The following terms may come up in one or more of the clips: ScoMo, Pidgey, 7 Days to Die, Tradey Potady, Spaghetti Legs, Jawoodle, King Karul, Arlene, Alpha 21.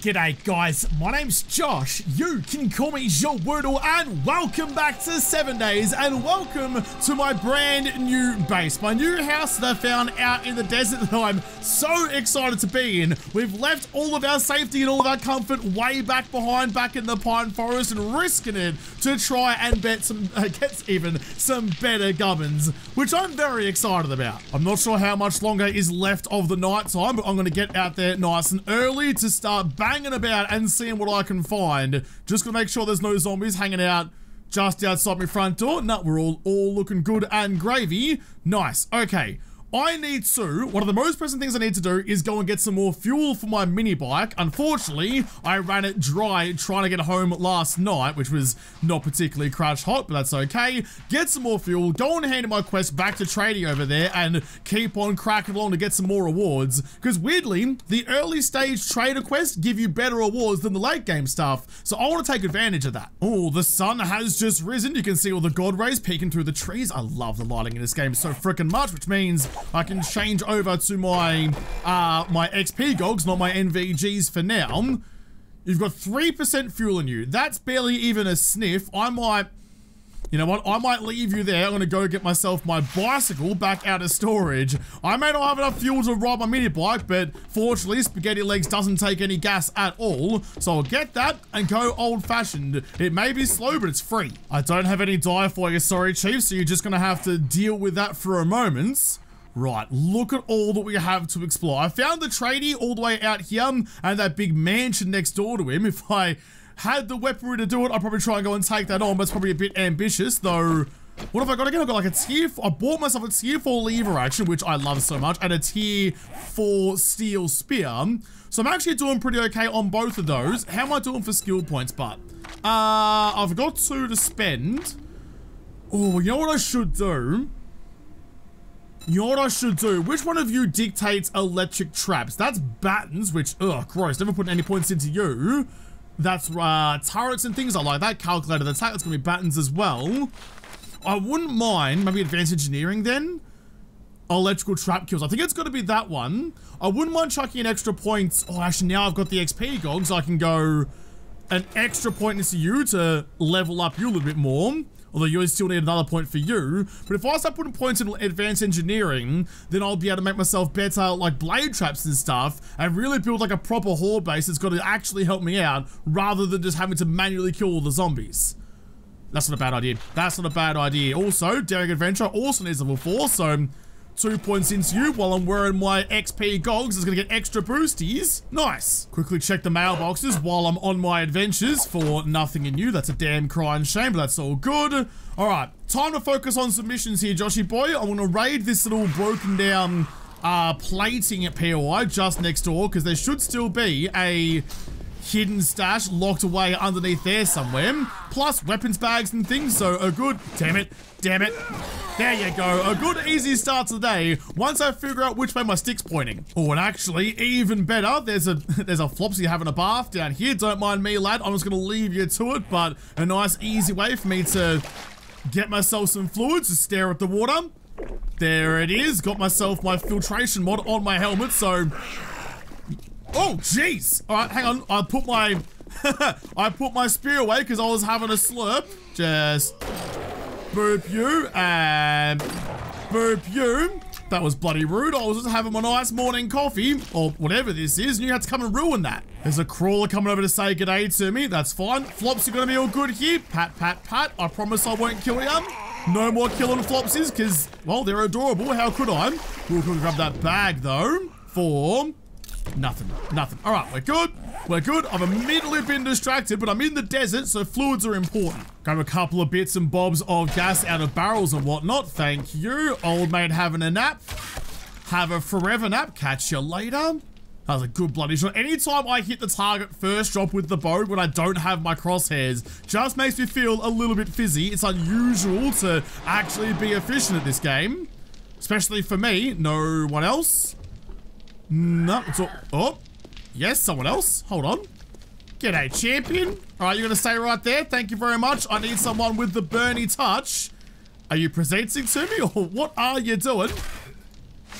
G'day guys, my name's Josh, you can call me Jawoodle, and welcome back to 7 Days, and welcome to my brand new base, my new house that I found out in the desert that I'm so excited to be in. We've left all of our safety and all of our comfort way back behind, back in the pine forest, and risking it to try and get even some better gubbins, which I'm very excited about. I'm not sure how much longer is left of the night time, but I'm going to get out there nice and early to start banging about and seeing what I can find. Just gonna make sure there's no zombies hanging out just outside my front door. No, we're all looking good and gravy. Nice. Okay, I need to, one of the most pressing things I need to do is go and get some more fuel for my mini bike. Unfortunately, I ran it dry trying to get home last night, which was not particularly crash hot, but that's okay. Get some more fuel, go and hand in my quest back to Tradey over there and keep on cracking along to get some more rewards. Because weirdly, the early stage trader quests give you better rewards than the late game stuff, so I want to take advantage of that. Oh, the sun has just risen. You can see all the god rays peeking through the trees. I love the lighting in this game so freaking much, which means I can change over to my my XP gogs, not my NVGs for now. You've got 3% fuel in you. That's barely even a sniff. I might, you know what? I might leave you there. I'm going to go get myself my bicycle back out of storage. I may not have enough fuel to ride my mini bike, but fortunately, Spaghetti Legs doesn't take any gas at all. So I'll get that and go old-fashioned. It may be slow, but it's free. I don't have any dye for you, sorry, Chief, so you're just going to have to deal with that for a moment. Right, look at all that we have to explore. I found the tradie all the way out here and that big mansion next door to him. If I had the weaponry to do it, I'd probably try and go and take that on, but it's probably a bit ambitious, though. What have I got again? I've got like a tier 4. I bought myself a tier 4 lever action, which I love so much, and a tier 4 steel spear. So I'm actually doing pretty okay on both of those. How am I doing for skill points, but? I've got 2 to spend. Oh, you know what I should do? You know what I should do? Which one of you dictates electric traps? That's battens, which, ugh, gross. Never put any points into you. That's turrets and things. I like that. Calculated attack. That's going to be battens as well. I wouldn't mind maybe advanced engineering then. Electrical trap kills. I think it's got to be that one. I wouldn't mind chucking in extra points. Oh, actually, now I've got the XP gogs. So I can go an extra point into you to level up you a little bit more. Although you still need another point for you. But if I start putting points in advanced engineering, then I'll be able to make myself better at, like, blade traps and stuff, and really build like a proper horde base that's going to actually help me out, rather than just having to manually kill all the zombies. That's not a bad idea. That's not a bad idea. Also, Daring Adventure also needs level 4, so 2 points into you while I'm wearing my XP gogs. It's going to get extra boosties. Nice. Quickly check the mailboxes while I'm on my adventures for nothing in you. That's a damn crying shame, but that's all good. All right. Time to focus on submissions here, Joshy boy. I want to raid this little broken down plating at POI just next door, because there should still be a hidden stash locked away underneath there somewhere, plus weapons bags and things, so a good, damn it, there you go, a good easy start to the day once I figure out which way my stick's pointing. Oh, and actually, even better, there's a Flopsy having a bath down here. Don't mind me, lad, I'm just gonna leave you to it, but a nice easy way for me to get myself some fluids to stare at the water. There it is. Got myself my filtration mod on my helmet, so oh, jeez. All right, hang on. I put my spear away because I was having a slurp. Just boop you and boop you. That was bloody rude. I was just having my nice morning coffee or whatever this is, and you had to come and ruin that. There's a crawler coming over to say good day to me. That's fine. Flops are going to be all good here. Pat, pat, pat. I promise I won't kill you. No more killing Flopsies because, well, they're adorable. How could I? We'll grab that bag, though, for nothing. All right, we're good. I've immediately been distracted, but I'm in the desert, so fluids are important. Grab a couple of bits and bobs of gas out of barrels and whatnot. Thank you, old mate. Having a nap, have a forever nap. Catch you later. That was a good bloody shot. Anytime I hit the target first drop with the bow when I don't have my crosshairs, just makes me feel a little bit fizzy. It's unusual to actually be efficient at this game, especially for me. No one else. No, it's all, oh, yes, someone else. Hold on. G'day, champion. All right, you're going to stay right there. Thank you very much. I need someone with the Bernie touch. Are you presenting to me or what are you doing?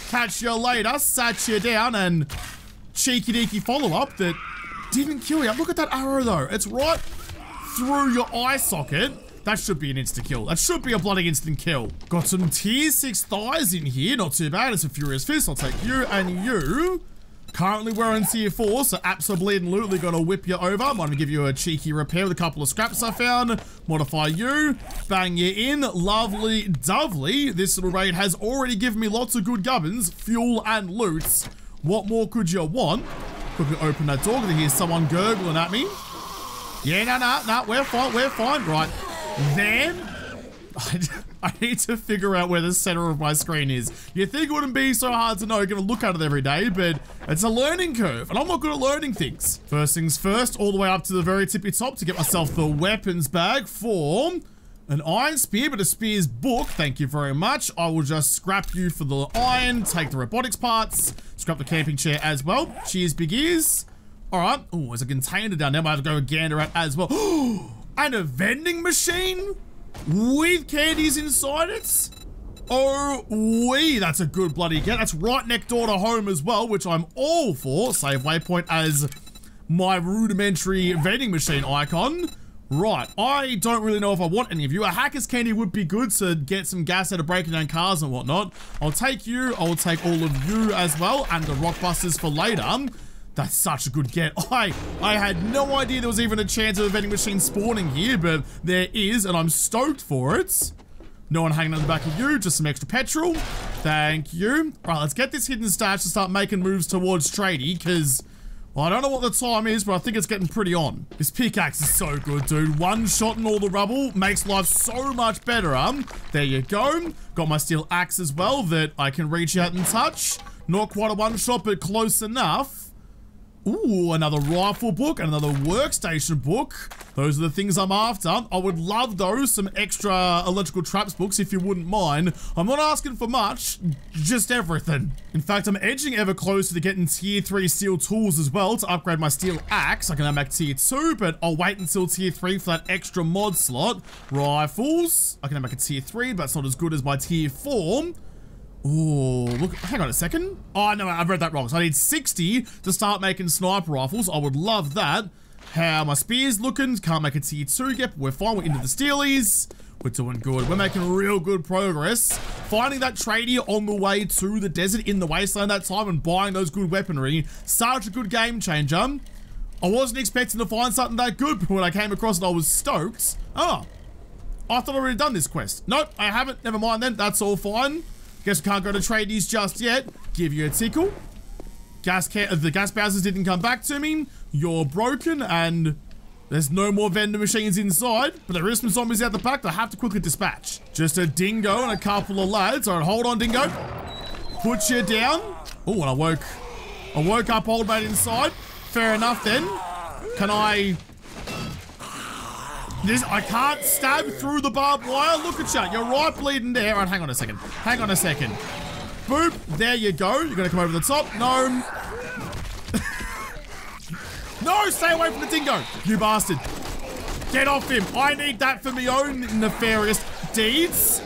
Catch you later, sat you down, and cheeky deaky follow-up that Didn't kill you. Look at that arrow, though. It's right through your eye socket. That should be an instant kill. That should be a bloody instant kill. Got some tier 6 thighs in here. Not too bad. It's a Furious Fist. I'll take you and you. Currently, we're in tier 4, so absolutely going to whip you over. I'm going to give you a cheeky repair with a couple of scraps I found. Modify you. Bang you in. Lovely dovely. This little raid has already given me lots of good gubbins, fuel, and loots. What more could you want? Quickly open that door because I hear someone gurgling at me. Yeah, no. We're fine. We're fine. Right. Then I need to figure out where the center of my screen is. You think it wouldn't be so hard to know, you're gonna look at it every day, but it's a learning curve and I'm not good at learning things. First things first, all the way up to the very tippy top to get myself the weapons bag for an iron spear, but a spear's book. Thank you very much. I will just scrap you for the iron, take the robotics parts, scrap the camping chair as well. Cheers, big ears. All right. Oh, there's a container down there. I might have to go gander at as well. And a vending machine with candies inside it? Oh, wee, that's a good bloody get. That's right next door to home as well, which I'm all for. Save waypoint as my rudimentary vending machine icon. Right, I don't really know if I want any of you. A hacker's candy would be good to get some gas out of breaking down cars and whatnot. I'll take you, I'll take all of you as well, and the rockbusters for later. That's such a good get. I had no idea there was even a chance of a vending machine spawning here, but there is, and I'm stoked for it. No one hanging on the back of you, just some extra petrol. Thank you. All right, let's get this hidden stash to start making moves towards Tradey, because well, I don't know what the time is, but I think it's getting pretty on. This pickaxe is so good, dude. One-shotting all the rubble makes life so much better. There you go. Got my steel axe as well that I can reach out and touch. Not quite a one-shot, but close enough. Ooh, another rifle book, another workstation book. Those are the things I'm after. I would love, though, some extra electrical traps books, if you wouldn't mind. I'm not asking for much, just everything. In fact, I'm edging ever closer to getting tier 3 steel tools as well to upgrade my steel axe. I can now make tier 2, but I'll wait until tier 3 for that extra mod slot. Rifles. I can now make a tier 3, but that's not as good as my tier 4. Ooh, look, hang on a second. Oh, no, I've read that wrong. So I need 60 to start making sniper rifles. I would love that. How my spear's looking. Can't make a tier 2 gap. We're fine. We're into the steelies. We're doing good. We're making real good progress. Finding that Tradey on the way to the desert in the wasteland that time and buying those good weaponry. Such a good game changer. I wasn't expecting to find something that good, but when I came across it, I was stoked. Oh, I thought I'd already done this quest. Nope, I haven't. Never mind then. That's all fine. Guess we can't go to Tradey's just yet. Give you a tickle. The gas bouncers didn't come back to me. You're broken and there's no more vendor machines inside. But there is some zombies out the back that I have to quickly dispatch. Just a dingo and a couple of lads. All right, hold on, dingo. Put you down. Oh, and I woke up old mate inside. Fair enough then. Can I... I can't stab through the barbed wire. Look at you. You're right bleeding there. All right, hang on a second. Hang on a second. Boop. There you go. You're going to come over the top. No. No, stay away from the dingo. You bastard. Get off him. I need that for my own nefarious deeds.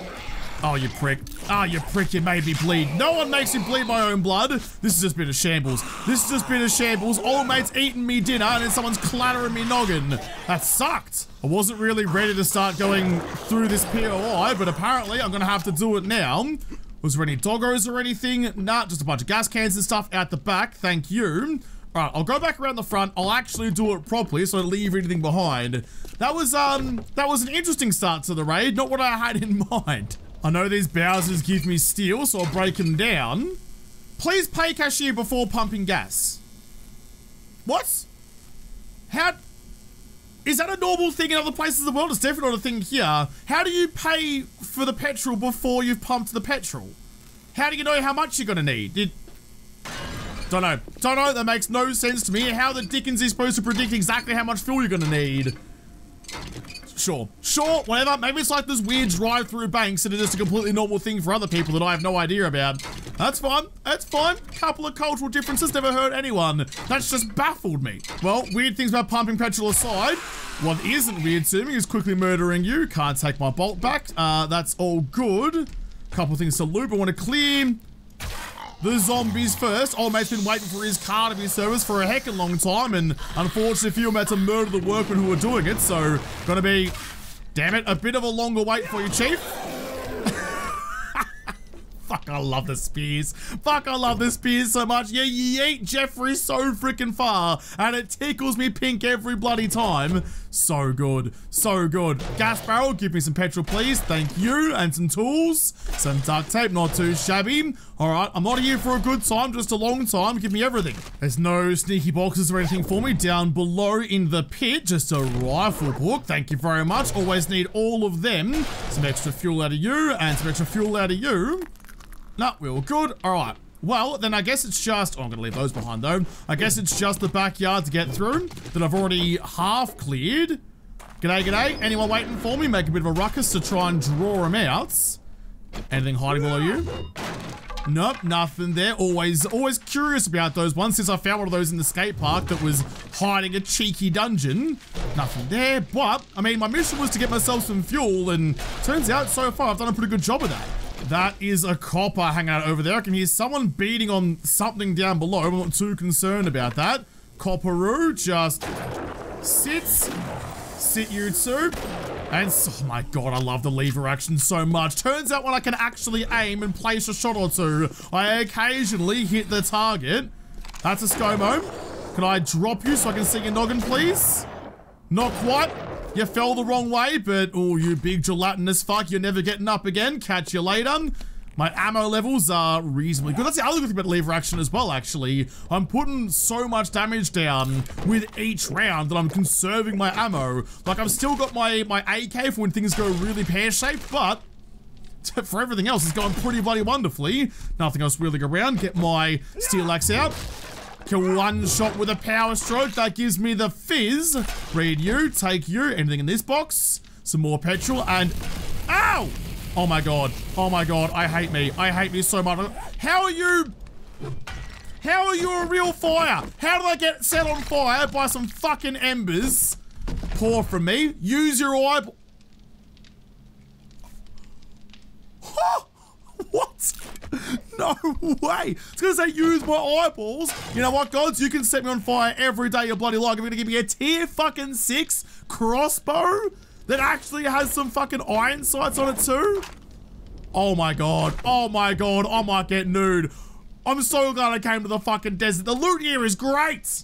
Oh, you prick. Ah, you prick. You made me bleed. No one makes me bleed my own blood. This has just been a shambles. This has just been a shambles. Old mate's eating me dinner and then someone's clattering me noggin. That sucked. I wasn't really ready to start going through this POI, but apparently I'm going to have to do it now. Was there any doggos or anything? Nah, just a bunch of gas cans and stuff out the back. Thank you. All right, I'll go back around the front. I'll actually do it properly, so I don't leave anything behind. That was an interesting start to the raid. Not what I had in mind. I know these bowsers give me steel, so I'll break them down. Please pay cashier before pumping gas. What? How? Is that a normal thing in other places in the world? It's definitely not a thing here. How do you pay for the petrol before you've pumped the petrol? How do you know how much you're gonna need? Don't know. Don't know, that makes no sense to me. How the dickens is supposed to predict exactly how much fuel you're gonna need? Sure, whatever. Maybe it's like this weird drive-through banks and it's just a completely normal thing for other people that I have no idea about. That's fine. Couple of cultural differences, never hurt anyone. That's just baffled me. Well, weird things about pumping petrol aside, what isn't weird to me is quickly murdering you. Can't take my bolt back. That's all good. Couple of things to loot. I want to clear the zombies first. Old mate's been waiting for his car to be serviced for a heck of a long time, and unfortunately for you, I'm about to murder the workmen who are doing it, so gonna be, damn it, a bit of a longer wait for you, Chief. Fuck, I love the spears. Fuck, I love the spears so much. Yeah, you yeet Jeffrey so freaking far, and it tickles me pink every bloody time. So good. So good. Gas barrel, give me some petrol, please. Thank you. And some tools. Some duct tape, not too shabby. Alright, I'm not here for a good time, just a long time. Give me everything. There's no sneaky boxes or anything for me. Down below in the pit, just a rifle book. Thank you very much. Always need all of them. Some extra fuel out of you, and some extra fuel out of you. No, we're all good. All right. Well, then I guess it's just... Oh, I'm going to leave those behind, though. I guess it's just the backyard to get through that I've already half cleared. G'day, g'day. Anyone waiting for me? Make a bit of a ruckus to try and draw them out. Anything hiding below you? Nope, nothing there. Always curious about those ones, since I found one of those in the skate park that was hiding a cheeky dungeon. Nothing there, but, I mean, my mission was to get myself some fuel, and turns out, so far, I've done a pretty good job of that. That is a copper hanging out over there. I can hear someone beating on something down below. I'm not too concerned about that. Copperoo just sits. Sit you two. And oh my god, I love the lever action so much. Turns out when I can actually aim and place a shot or two, I occasionally hit the target. That's a ScoMo. Can I drop you so I can see your noggin, please? Not quite. You fell the wrong way, but, oh, you big gelatinous fuck, you're never getting up again. Catch you later. My ammo levels are reasonably good. That's the other good thing about lever action as well, actually. I'm putting so much damage down with each round that I'm conserving my ammo. Like, I've still got my AK for when things go really pear-shaped, but for everything else, it's going pretty bloody wonderfully. Nothing else wheeling around. Get my steel axe out. Kill one shot with a power stroke. That gives me the fizz. Read you, take you. Anything in this box? Some more petrol and... Ow! Oh my god. Oh my god. I hate me. I hate me so much. How are you... How are you a real fire? How did I get set on fire by some fucking embers? Pour from me. Use your eyeball. What? No way. It's gonna say use my eyeballs. You know what, gods? You can set me on fire every day of your bloody life. You're gonna give me a tier fucking 6 crossbow that actually has some fucking iron sights on it too? Oh my god. Oh my god. I might get nude. I'm so glad I came to the fucking desert. The loot here is great.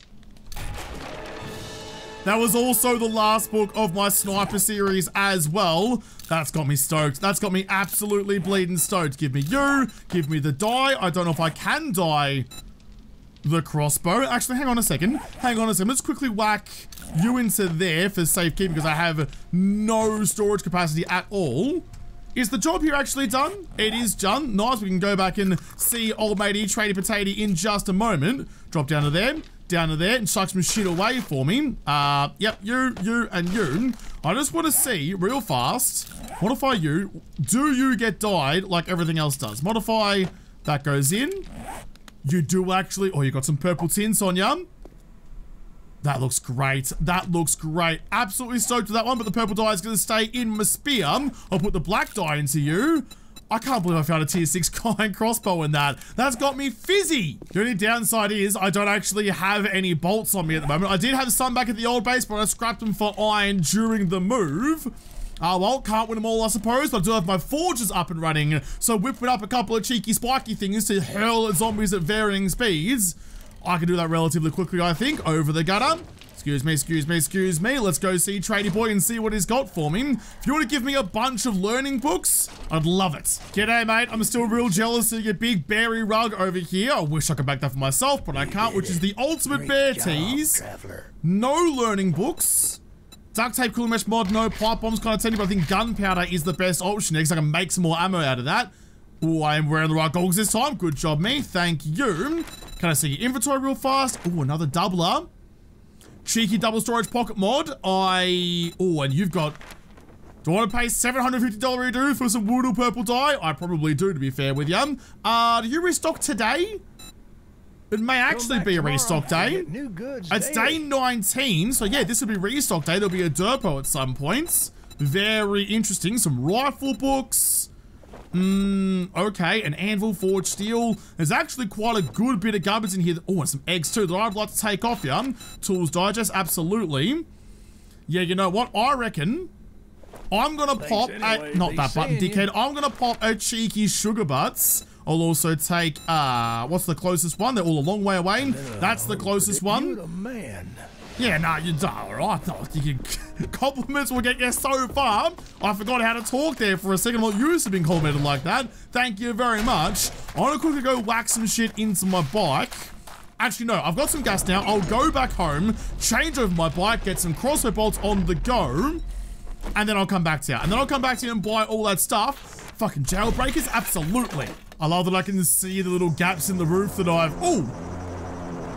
That was also the last book of my sniper series as well. That's got me stoked. That's got me absolutely bleeding stoked. Give me you. Give me the die. I don't know if I can die the crossbow. Actually, hang on a second. Hang on a second. Let's quickly whack you into there for safekeeping because I have no storage capacity at all. Is the job here actually done? It is done. Nice. We can go back and see old matey Tradey Potady in just a moment. Drop down to there. Down to there and suck some shit away for me. Yep, you, and you. I just want to see, real fast, modify you. Do you get died like everything else does? Modify, that goes in. You do actually, oh, you got some purple tints on you. That looks great. That looks great. Absolutely stoked with that one, but the purple dye is going to stay in my spear. I'll put the black dye into you. I can't believe I found a tier 6 iron crossbow in that. That's got me fizzy. The only downside is I don't actually have any bolts on me at the moment. I did have some back at the old base, but I scrapped them for iron during the move. Well, can't win them all, I suppose, but I do have my forges up and running. So whipping up a couple of cheeky spiky things to hurl at zombies at varying speeds. I can do that relatively quickly, I think, over the gutter. Excuse me, excuse me, excuse me. Let's go see Tradey Boy and see what he's got for me. If you want to give me a bunch of learning books, I'd love it. G'day, mate. I'm still real jealous of your big berry rug over here. I wish I could make that for myself, but I can't, which is the ultimate great bear job, tease. Traveler. No learning books. Duct tape, cooling mesh mod, no pipe bombs kind of tendy, but I think gunpowder is the best option because I can make some more ammo out of that. Ooh, I am wearing the right goggles this time. Good job, me. Thank you. Can I see your inventory real fast? Ooh, another doubler. Cheeky double storage pocket mod. Oh, and you've got... Do I want to pay $750 redo for some Woodle purple dye? I probably do, to be fair with you. Do you restock today? It may actually be a restock day. It's day 19, so yeah, this will be restock day. There'll be a derpo at some points. Very interesting. Some rifle books. Okay, an anvil, forged steel. There's actually quite a good bit of gubbins in here. Oh, and some eggs too that I'd like to take off you. Tools digest, absolutely. Yeah, you know what? I reckon I'm gonna pop a, not that button, dickhead. I'm gonna pop a cheeky sugar butts. I'll also take, what's the closest one? They're all a long way away. That's the closest one. You're the man. Yeah, no, you're alright. Compliments will get you so far. I forgot how to talk there for a second. I'm not used to being complimented like that. Thank you very much. I'm gonna quickly go whack some shit into my bike. Actually, no, I've got some gas now. I'll go back home, change over my bike, get some crossbow bolts on the go, and then I'll come back to you. And then I'll come back to you and buy all that stuff. Fucking jailbreakers, absolutely. I love that I can see the little gaps in the roof that I've...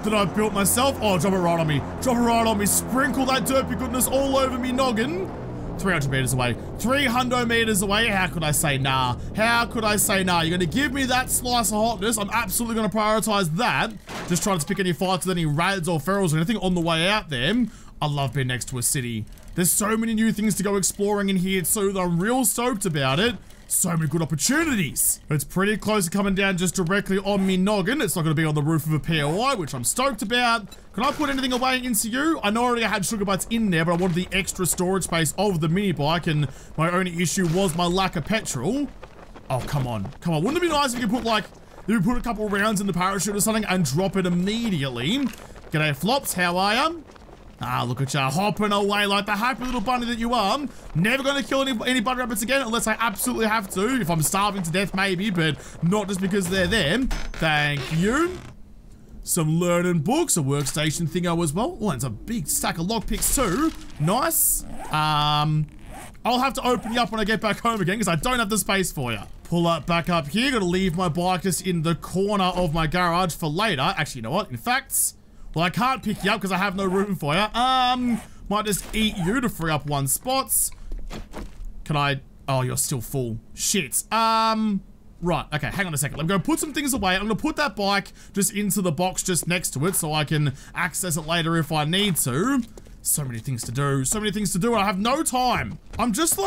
That I've built myself. Oh, drop it right on me. Drop it right on me. Sprinkle that derpy goodness all over me noggin. 300 meters away. 300 meters away. How could I say nah? How could I say nah? You're going to give me that slice of hotness. I'm absolutely going to prioritize that. Just trying to pick any fights with any rads or ferals or anything on the way out there. I love being next to a city. There's so many new things to go exploring in here. So I'm real stoked about it. So many good opportunities. It's pretty close to coming down just directly on me noggin. It's not going to be on the roof of a POI, which I'm stoked about. Can I put anything away into you? I know I already had sugar butts in there, but I wanted the extra storage space of the mini bike, and my only issue was my lack of petrol. Oh, come on. Come on. Wouldn't it be nice if you could put, like, you put a couple rounds in the parachute or something and drop it immediately? G'day, Flops. How are you? Ah, look at you, hopping away like the happy little bunny that you are. Never going to kill any bunny rabbits again unless I absolutely have to. If I'm starving to death, maybe, but not just because they're there. Thank you. Some learning books, a workstation thingo as well. Oh, and it's a big stack of lockpicks too. Nice. I'll have to open you up when I get back home again because I don't have the space for you. Pull up back up here. Got to leave my bike just in the corner of my garage for later. Actually, you know what? In fact... Well, I can't pick you up because I have no room for you. Might just eat you to free up one spot. Can I... Oh, you're still full. Shit. Right. Okay, hang on a second. Let me go put some things away. I'm going to put that bike just into the box just next to it so I can access it later if I need to. So many things to do. So many things to do and I have no time. I'm just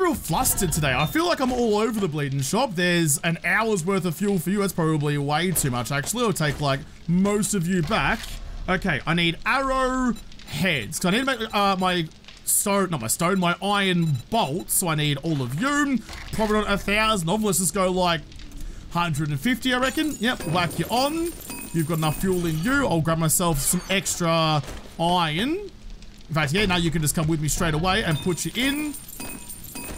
real flustered today. I feel like I'm all over the bleeding shop. There's an hour's worth of fuel for you. That's probably way too much, actually. It'll take, like, most of you back. Okay, I need arrow heads. Because I need to make my iron bolt. So I need all of you. Probably not 1,000 of them. Let's just go, like, 150, I reckon. Yep, whack you on. You've got enough fuel in you. I'll grab myself some extra iron. In fact, yeah, now you can just come with me straight away and put you in.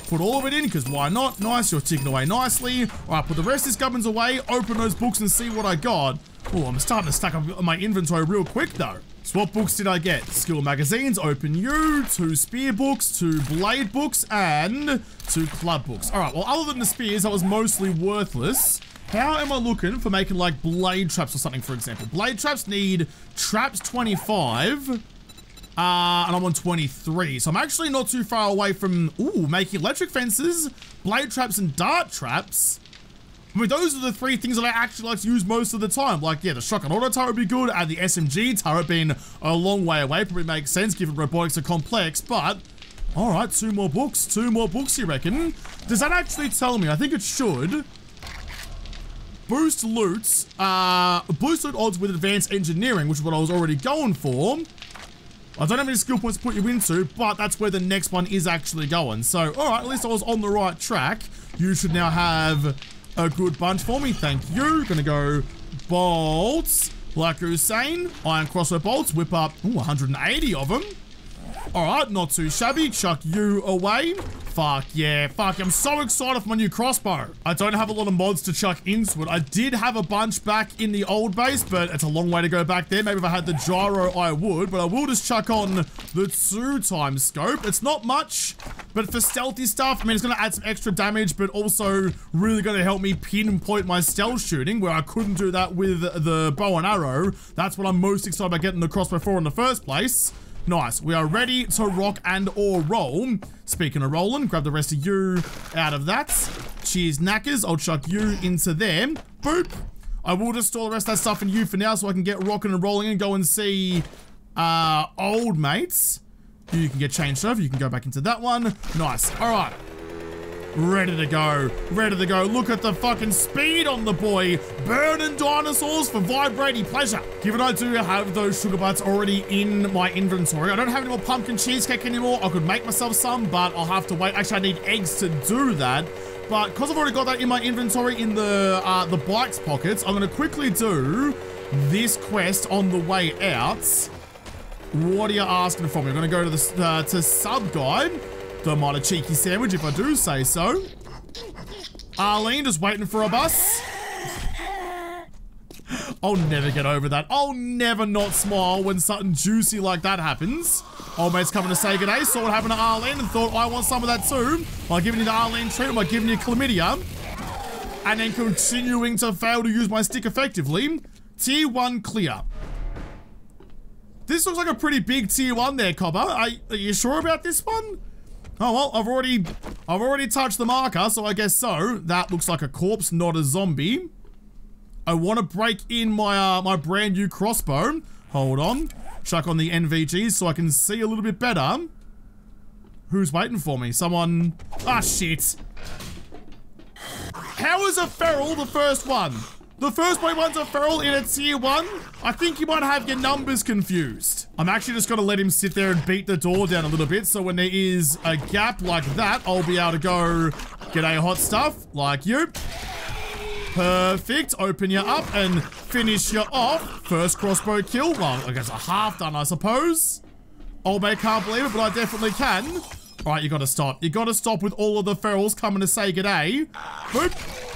Put all of it in, because why not? Nice, you're ticking away nicely. All right, put the rest of these gubbins away, open those books and see what I got. Oh, I'm starting to stack up my inventory real quick, though. So what books did I get? Skill magazines, open you, 2 spear books, 2 blade books, and 2 club books. All right, well, other than the spears, that was mostly worthless. How am I looking for making, like, blade traps or something, for example? Blade traps need traps 25... and I'm on 23, so I'm actually not too far away from, making electric fences, blade traps, and dart traps. I mean, those are the 3 things that I actually like to use most of the time. Like, yeah, the shotgun auto turret would be good, and the SMG turret being a long way away probably makes sense, given robotics are complex, but... Alright, 2 more books, you reckon? Does that actually tell me? I think it should. Boost loot odds with advanced engineering, which is what I was already going for. I don't have any skill points to put you into, but that's where the next one is actually going. So, alright, at least I was on the right track. You should now have a good bunch for me. Thank you. Gonna go bolts. Like you're saying, iron crossbow bolts. Whip up, 180 of them. Alright, not too shabby. Chuck you away. Fuck, yeah. Fuck, I'm so excited for my new crossbow. I don't have a lot of mods to chuck into it. I did have a bunch back in the old base, but it's a long way to go back there. Maybe if I had the gyro, I would. But I will just chuck on the 2x scope. It's not much, but for stealthy stuff, I mean, it's going to add some extra damage, but also really going to help me pinpoint my stealth shooting, where I couldn't do that with the bow and arrow. That's what I'm most excited about getting the crossbow for in the first place. Nice. We are ready to rock and or roll. Speaking of rolling, grab the rest of you out of that. Cheers, knackers. I'll chuck you into there. Boop. I will just store the rest of that stuff in you for now so I can get rocking and rolling and go and see old mates. You can get changed over. You can go back into that one. Nice. All right. ready to go, ready to go. Look at the fucking speed on the boy. Burning dinosaurs for vibrating pleasure. Given I do have those sugar butts already in my inventory, I don't have any more pumpkin cheesecake anymore. I could make myself some, but I'll have to wait. Actually, I need eggs to do that. But because I've already got that in my inventory in the bikes pockets, I'm going to quickly do this quest on the way out. What are you asking for me? I'm going to go to the to sub guide. Don't mind a cheeky sandwich if I do say so. Arlene just waiting for a bus. I'll never get over that. I'll never not smile when something juicy like that happens. Old mate's coming to say good day. Saw what happened to Arlene and thought I want some of that too. By giving you the Arlene treatment, by giving you chlamydia. And then continuing to fail to use my stick effectively. Tier 1 clear. This looks like a pretty big tier 1 there, Copper. Are you sure about this one? Oh, well, I've already touched the marker, so I guess so. That looks like a corpse, not a zombie. I want to break in my my brand new crossbow. Hold on. Chuck on the NVGs so I can see a little bit better. Who's waiting for me? Someone... Ah, shit. How is a feral the first one? The first point one's a feral in a tier 1. I think you might have your numbers confused. I'm actually just going to let him sit there and beat the door down a little bit. So when there is a gap like that, I'll be able to go get a hot stuff like you. Perfect. Open you up and finish you off. First crossbow kill. Well, I guess a half done, I suppose. Old mate can't believe it, but I definitely can. All right, you got to stop. You got to stop with all of the ferals coming to say g'day. Boop.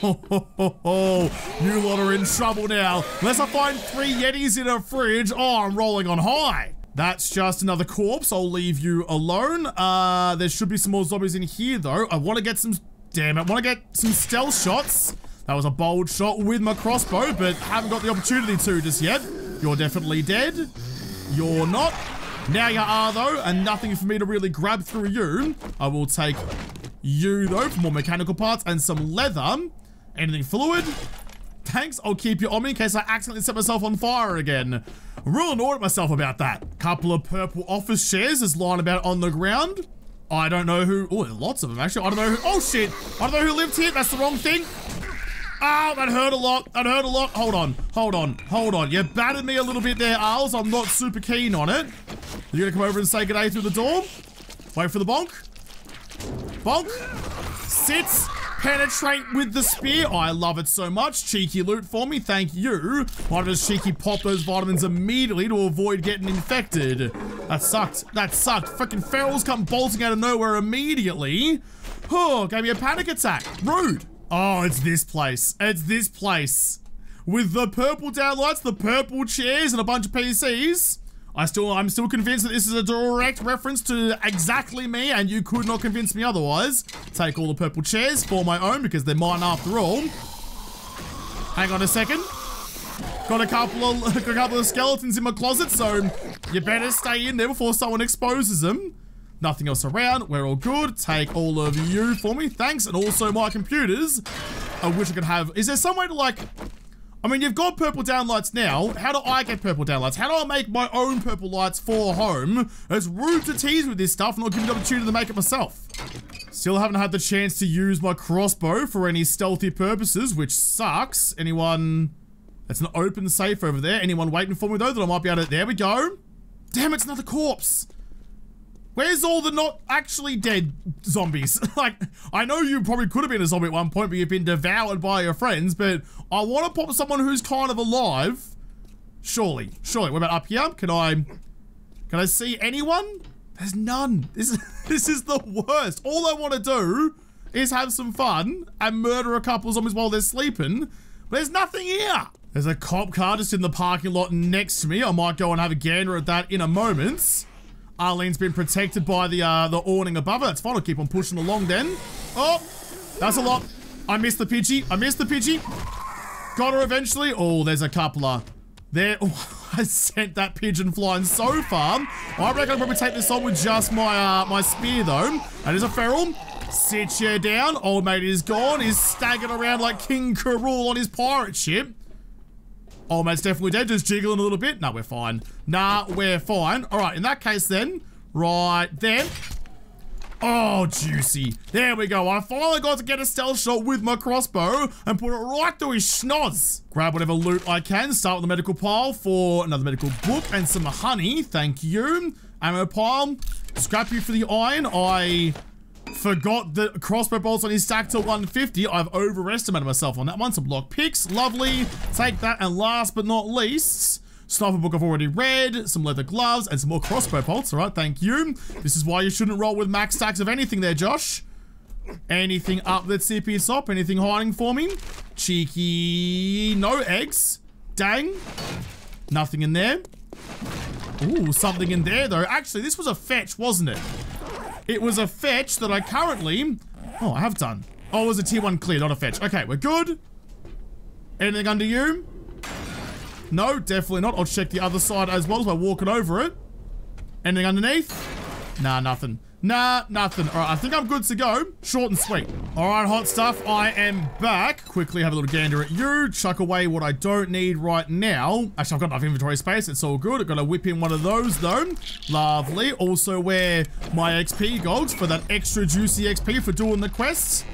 You lot are in trouble now. Unless I find 3 yetis in a fridge. Oh, I'm rolling on high. That's just another corpse. I'll leave you alone. There should be some more zombies in here, though. I want to get some... Damn it. I want to get some stealth shots. That was a bold shot with my crossbow, but haven't got the opportunity to just yet. You're definitely dead. You're not. Now you are, though, and nothing for me to really grab through you. I will take... you though, for more mechanical parts and some leather. Anything fluid? Thanks, I'll keep you on me in case I accidentally set myself on fire again. I'm real annoyed at myself about that. Couple of purple office chairs is lying about on the ground. I don't know who... Oh, lots of them actually. I don't know who... Oh, shit. I don't know who lived here. That's the wrong thing. Oh, that hurt a lot. That hurt a lot. Hold on. Hold on. Hold on. You battered me a little bit there, Arles. I'm not super keen on it. You're going to come over and say good day through the door? Wait for the bonk. Bonk. Sits. Penetrate with the spear. Oh, I love it so much. Cheeky loot for me. Thank you. Why does Cheeky pop those vitamins immediately to avoid getting infected? That sucked. That sucked. Freaking ferals come bolting out of nowhere immediately. Oh, gave me a panic attack. Rude. Oh, it's this place. It's this place. With the purple downlights, the purple chairs, and a bunch of PCs. I'm still convinced that this is a direct reference to exactly me, and you could not convince me otherwise. Take all the purple chairs for my own, because they're mine after all. Hang on a second. Got a couple of skeletons in my closet, so you better stay in there before someone exposes them. Nothing else around. We're all good. Take all of you for me. Thanks. And also my computers. I wish I could have... Is there some way to, like... I mean, you've got purple downlights now. How do I get purple downlights? How do I make my own purple lights for home? It's rude to tease with this stuff, and I'll give you the opportunity to make it myself. Still haven't had the chance to use my crossbow for any stealthy purposes, which sucks. Anyone... That's an open safe over there. Anyone waiting for me, though, that I might be able to... There we go. Damn, it's another corpse. Where's all the not actually dead zombies? Like, I know you probably could have been a zombie at one point, but you've been devoured by your friends, but I want to pop someone who's kind of alive. Surely. Surely. What about up here? Can I see anyone? There's none. This is the worst. All I want to do is have some fun and murder a couple of zombies while they're sleeping. But there's nothing here. There's a cop car just in the parking lot next to me. I might go and have a gander at that in a moment. Arlene's been protected by the awning above her. That's fine. I'll keep on pushing along then. Oh, that's a lot. I missed the Pidgey. I missed the Pidgey. Got her eventually. Oh, there's a coupler. There. Oh, I sent that pigeon flying so far. I reckon I'll probably take this on with just my my spear, though. That is a feral. Sit you down. Old mate is gone. He's staggering around like King Karul on his pirate ship. Oh, mate's definitely dead. Just jiggling a little bit. No, we're fine. Nah, we're fine. All right, in that case then. Right there. Oh, juicy. There we go. I finally got to get a stealth shot with my crossbow and put it right through his schnoz. Grab whatever loot I can. Start with the medical pile for another medical book and some honey. Thank you. Ammo pile. Scrap you for the iron. I forgot the crossbow bolts on his stack to 150. I've overestimated myself on that one. Some block picks. Lovely. Take that. And last but not least, sniper book I've already read, some leather gloves, and some more crossbow bolts. All right, thank you. This is why you shouldn't roll with max stacks of anything there, Josh. Anything up that CP's up? Anything hiding for me? Cheeky. No eggs. Dang. Nothing in there. Ooh, something in there, though. Actually, this was a fetch, wasn't it? It was a fetch that I currently... Oh, I have done. Oh, it was a tier 1 clear, not a fetch. Okay, we're good. Anything under you? No, definitely not. I'll check the other side as well by walking over it. Anything underneath? Nah, nothing. Nah, nothing. All right, I think I'm good to go. Short and sweet. All right, hot stuff. I am back. Quickly have a little gander at you. Chuck away what I don't need right now. Actually, I've got enough inventory space. It's all good. I've got to whip in one of those, though. Lovely. Also wear my XP goggles for that extra juicy XP for doing the quests.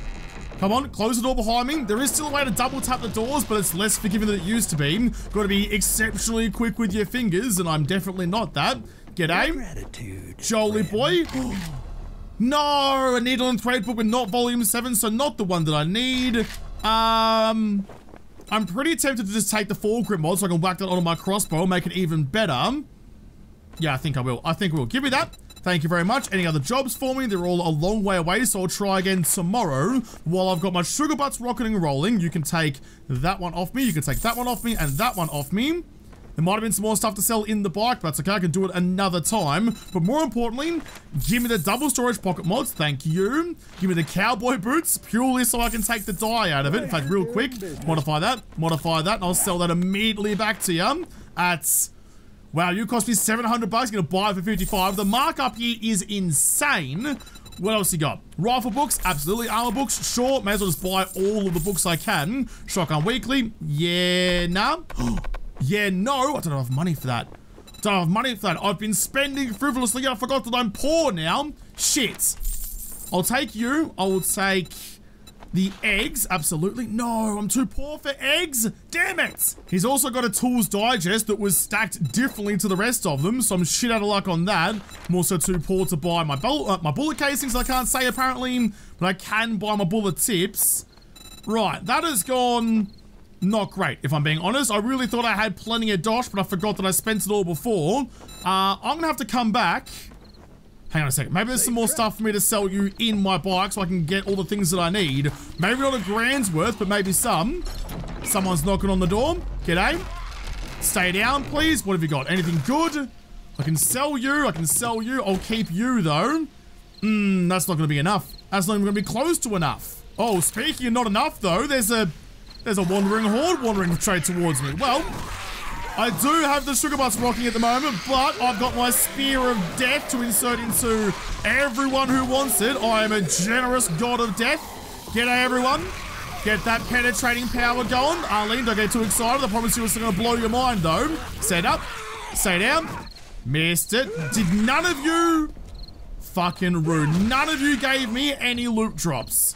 Come on, close the door behind me. There is still a way to double tap the doors, but it's less forgiving than it used to be. Got to be exceptionally quick with your fingers, and I'm definitely not that. G'day. Jolly boy. No, a needle and thread book with not volume 7, so not the one that I need. I'm pretty tempted to just take the fall grip mod so I can whack that onto my crossbow, make it even better. Yeah, I think I will. I think we'll. Give me that. Thank you very much. Any other jobs for me? They're all a long way away, so I'll try again tomorrow. While I've got my sugar butts rocketing and rolling, you can take that one off me, you can take that one off me, and that one off me. There might have been some more stuff to sell in the bike, but that's okay, I can do it another time. But more importantly, give me the double storage pocket mods, thank you. Give me the cowboy boots, purely so I can take the dye out of it. In fact, real quick, modify that, and I'll sell that immediately back to you. That's... Wow, you cost me $700. You're gonna buy it for 55. The markup here is insane. What else you got? Rifle books, absolutely. Armor books, sure. May as well just buy all of the books I can. Shotgun weekly, yeah, nah. Yeah, no. I don't have money for that. Don't have money for that. I've been spending frivolously. I forgot that I'm poor now. Shit. I'll take you. I will take the eggs, absolutely. No, I'm too poor for eggs. Damn it. He's also got a tools digest that was stacked differently to the rest of them, so I'm shit out of luck on that. I'm also too poor to buy my bullet casings, I can't say apparently, but I can buy my bullet tips. Right, that has gone not great, if I'm being honest. I really thought I had plenty of dosh, but I forgot that I spent it all before. I'm gonna have to come back. Hang on a second. Maybe there's some more stuff for me to sell you in my bike so I can get all the things that I need. Maybe not a grand's worth, but maybe some. Someone's knocking on the door. G'day. Stay down, please. What have you got? Anything good? I can sell you. I can sell you. I'll keep you, though. That's not going to be enough. That's not even going to be close to enough. Oh, speaking of not enough, though, there's a wandering horde wandering straight towards me. Well... I do have the sugar butts rocking at the moment, but I've got my spear of death to insert into everyone who wants it. I am a generous god of death. G'day, everyone. Get that penetrating power going. Arlene, don't get too excited. I promise you it's going to blow your mind, though. Stand up. Stay down. Missed it. Did none of you... Fucking rude. None of you gave me any loot drops.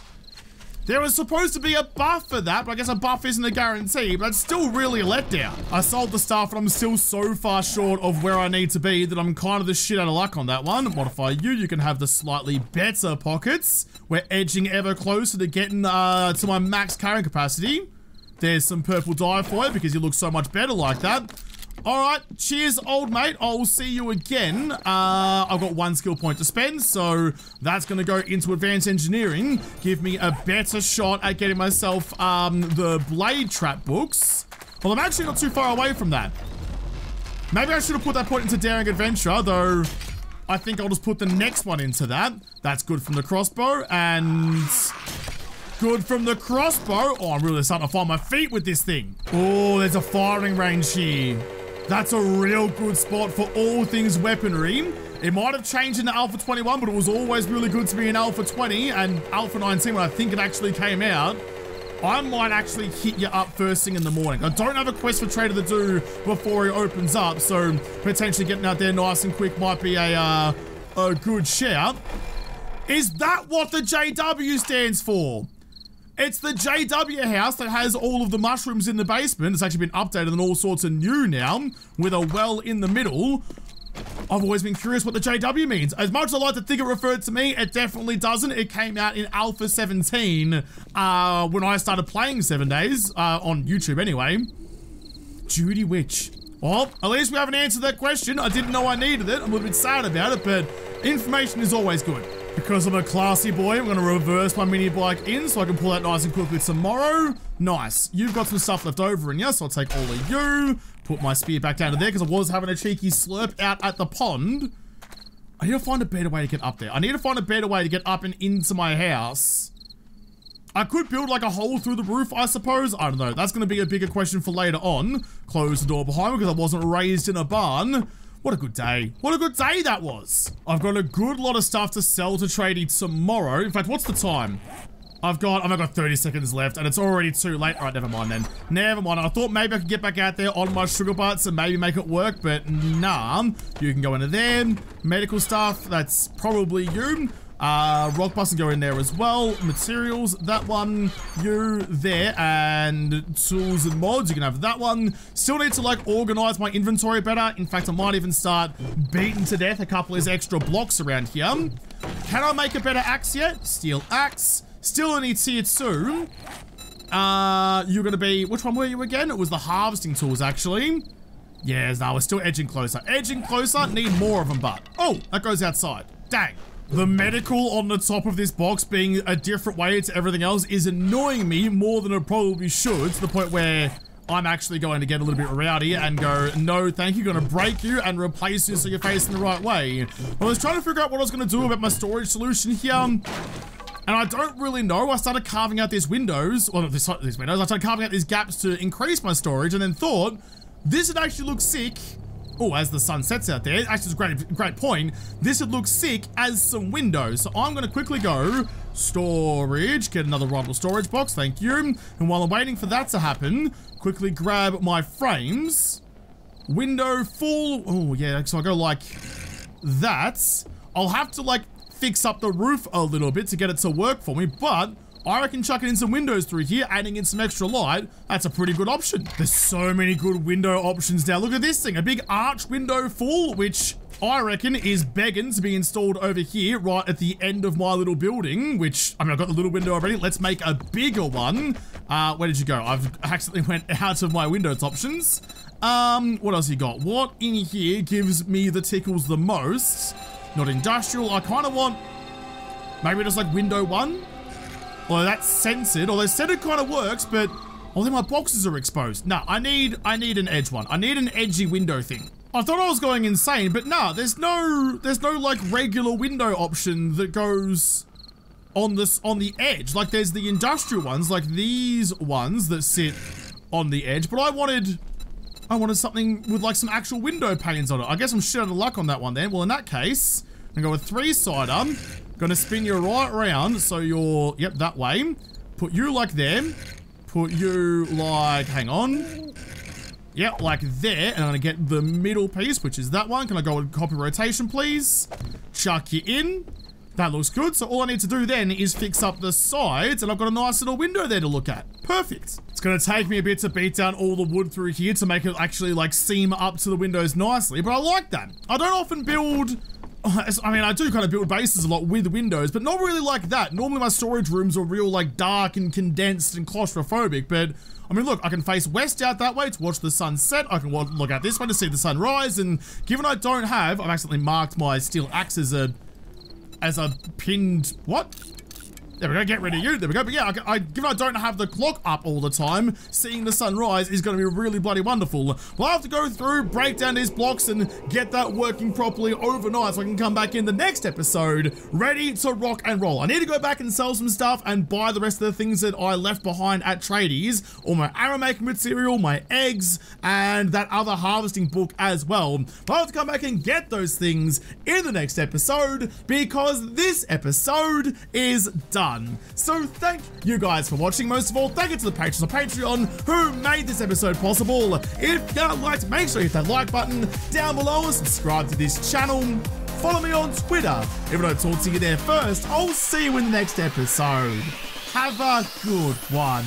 There was supposed to be a buff for that, but I guess a buff isn't a guarantee, but it's still really a letdown. I sold the stuff, and I'm still so far short of where I need to be that I'm kind of the shit out of luck on that one. Modify you. You can have the slightly better pockets. We're edging ever closer to getting to my max carrying capacity. There's some purple dye for you because you look so much better like that. All right, cheers, old mate. I'll see you again. I've got one skill point to spend, so that's going to go into advanced engineering. Give me a better shot at getting myself the blade trap books. Well, I'm actually not too far away from that. Maybe I should have put that point into daring adventure, though I think I'll just put the next one into that. That's good from the crossbow, and... Good from the crossbow. Oh, I'm really starting to find my feet with this thing. Oh, there's a firing range here. That's a real good spot for all things weaponry. It might have changed into Alpha 21, but it was always really good to be in Alpha 20 and Alpha 19 when I think it actually came out. I might actually hit you up first thing in the morning. I don't have a quest for Trader to do before he opens up, so potentially getting out there nice and quick might be a good shout. Is that what the JW stands for? It's the JW house that has all of the mushrooms in the basement. It's actually been updated and all sorts of new now, with a well in the middle. I've always been curious what the JW means. As much as I like to think it referred to me, it definitely doesn't. It came out in Alpha 21 when I started playing 7 Days, on YouTube anyway. Judy Witch. Well, at least we haven't answered that question. I didn't know I needed it. I'm a little bit sad about it, but information is always good. Because I'm a classy boy, I'm going to reverse my mini bike in so I can pull out nice and quickly tomorrow. Nice. You've got some stuff left over in here, so I'll take all of you. Put my spear back down to there because I was having a cheeky slurp out at the pond. I need to find a better way to get up there. I need to find a better way to get up and into my house. I could build like a hole through the roof, I suppose. I don't know. That's going to be a bigger question for later on. Close the door behind me because I wasn't raised in a barn. What a good day. What a good day that was. I've got a good lot of stuff to sell to Tradey tomorrow. In fact, what's the time? I've got 30 seconds left and it's already too late. All right, never mind then. Never mind. I thought maybe I could get back out there on my sugar butts and maybe make it work, but nah. You can go into there. Medical stuff, that's probably you. Rock bus can go in there as well. Materials, that one. You there, and tools and mods, you can have that one. Still need to like organize my inventory better. In fact, I might even start beating to death a couple of these extra blocks around here. Can I make a better axe yet? Steel axe. Still I need to see it soon. You're gonna be, which one were you again? It was the harvesting tools actually. Yes, no, we're still edging closer. Edging closer, need more of them, but oh, that goes outside. Dang. The medical on the top of this box being a different way to everything else is annoying me more than it probably should, to the point where I'm actually going to get a little bit rowdy and go, no, thank you, gonna break you and replace you so you're facing the right way. I was trying to figure out what I was gonna do about my storage solution here, and I don't really know. I started carving out these windows, well, not these windows, I started carving out these gaps to increase my storage and then thought, this would actually look sick. Oh, as the sun sets out there, actually it's a great point. This would look sick as some windows. So I'm gonna quickly go storage, get another Roddle storage box, thank you. And while I'm waiting for that to happen, quickly grab my frames. Window full, oh yeah, so I go like that. I'll have to like fix up the roof a little bit to get it to work for me, but I reckon chucking in some windows through here, adding in some extra light, that's a pretty good option. There's so many good window options now. Look at this thing, a big arch window full, which I reckon is begging to be installed over here right at the end of my little building, which, I mean, I've got the little window already. Let's make a bigger one. Where did you go? I've accidentally went out of my windows options. What else you got? What in here gives me the tickles the most? Not industrial. I kind of want maybe just like window one. Although that's censored. Although censored kind of works, but I think my boxes are exposed. No, I need an edge one. I need an edgy window thing. I thought I was going insane, but nah, there's no like regular window option that goes on this on the edge. Like there's the industrial ones, like these ones that sit on the edge. But I wanted something with like some actual window panes on it. I guess I'm shit out of luck on that one then. Well, in that case, I'm gonna go with three-sider. Gonna spin you right around, so you're, yep, that way. Put you like there. Put you like, hang on. Yep, like there, and I'm gonna get the middle piece, which is that one. Can I go and copy rotation, please? Chuck you in. That looks good. So all I need to do then is fix up the sides, and I've got a nice little window there to look at. Perfect. It's gonna take me a bit to beat down all the wood through here to make it actually like seam up to the windows nicely, but I like that. I don't often build, I mean, I do kind of build bases a lot with windows, but not really like that. Normally my storage rooms are real like dark and condensed and claustrophobic, but I mean, look, I can face west out that way to watch the sunset. I can look out this way to see the sunrise, and given I don't have, I've accidentally marked my steel axe as a pinned, what? There we go, get rid of you, there we go. But yeah, given I don't have the clock up all the time, seeing the sunrise is gonna be really bloody wonderful. Well, I have to go through, break down these blocks and get that working properly overnight so I can come back in the next episode, ready to rock and roll. I need to go back and sell some stuff and buy the rest of the things that I left behind at Tradey's, all my arrow making material, my eggs, and that other harvesting book as well. But I have to come back and get those things in the next episode because this episode is done. So thank you guys for watching. Most of all, thank you to the patrons on Patreon who made this episode possible. If you liked, make sure you hit that like button down below and subscribe to this channel. follow me on Twitter. If I don't talk to you there first, I'll see you in the next episode. Have a good one.